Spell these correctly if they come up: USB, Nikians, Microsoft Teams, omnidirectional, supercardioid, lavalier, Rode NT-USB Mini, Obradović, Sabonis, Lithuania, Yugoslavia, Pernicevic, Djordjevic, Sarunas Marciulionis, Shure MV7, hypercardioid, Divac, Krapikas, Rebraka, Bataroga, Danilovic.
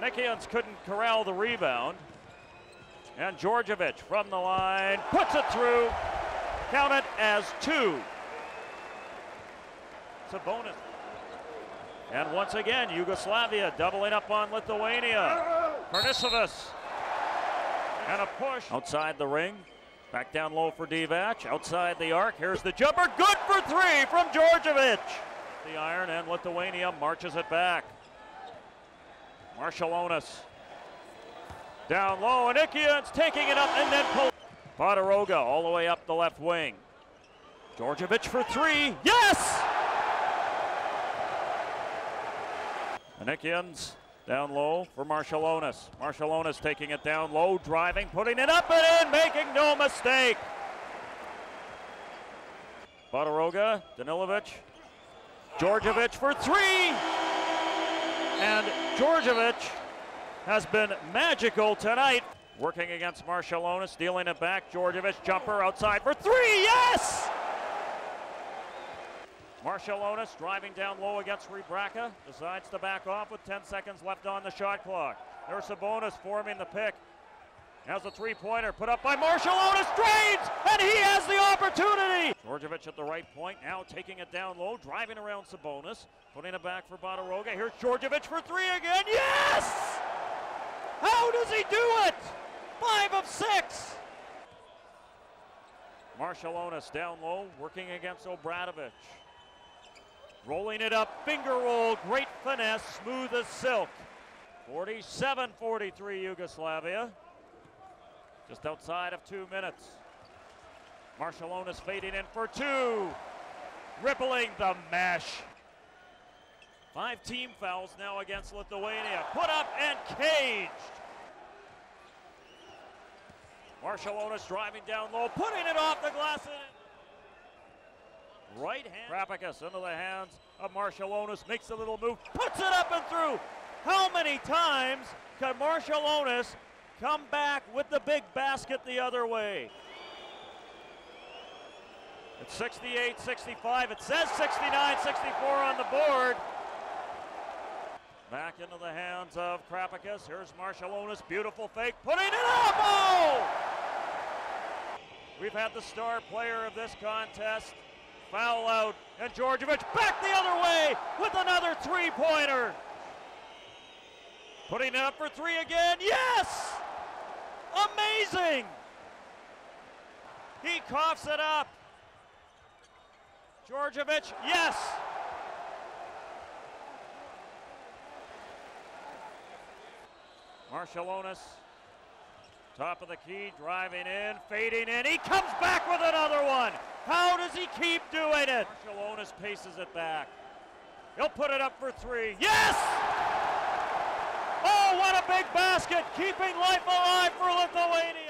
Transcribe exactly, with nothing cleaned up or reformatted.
The Nikians couldn't corral the rebound. And Djordjevic from the line puts it through. Count it as two. Sabonis. And once again, Yugoslavia doubling up on Lithuania. Pernicevic. And a push. Outside the ring. Back down low for Divac. Outside the arc. Here's the jumper. Good for three from Djordjevic. The iron, and Lithuania marches it back. Marciulionis. Down low, and Nikians taking it up and then pull. Bataroga all the way up the left wing. Djordjevic for three. Yes! And Nikians down low for Marciulionis. Marciulionis taking it down low, driving, putting it up and in, making no mistake. Bataroga, Danilovic. Djordjevic for three. And Djordjevic has been magical tonight. Working against Marciulionis, dealing it back. Djordjevic, jumper outside for three, yes! Marciulionis driving down low against Rebraka, decides to back off with ten seconds left on the shot clock. There's Sabonis forming the pick. Has a three-pointer put up by Marciulionis, drains, and he has the opportunity! Djordjevic at the right point, now taking it down low, driving around Sabonis, putting it back for Bataroga. Here's Djordjevic for three again, yes! How does he do it? Five of six! Marciulionis down low, working against Obradović. Rolling it up, finger roll, great finesse, smooth as silk. forty-seven forty-three Yugoslavia. Just outside of two minutes. Marciulionis fading in for two. Rippling the mesh. Five team fouls now against Lithuania. Put up and caged. Marciulionis driving down low, putting it off the glass. In. Right hand. Krapikas into the hands of Marciulionis. Makes a little move, puts it up and through. How many times can Marciulionis come back with the big basket the other way? It's sixty-eight sixty-five. It says sixty-nine sixty-four on the board. Back into the hands of Krapikas. Here's Marciulionis. Beautiful fake. Putting it up! Oh! We've had the star player of this contest foul out. And Djordjevic back the other way with another three-pointer. Putting it up for three again. Yes! Amazing! He coughs it up. Djordjevic, yes! Marciulionis, top of the key, driving in, fading in. He comes back with another one. How does he keep doing it? Marciulionis paces it back. He'll put it up for three. Yes! Oh, what a big basket, keeping life alive for Lithuania.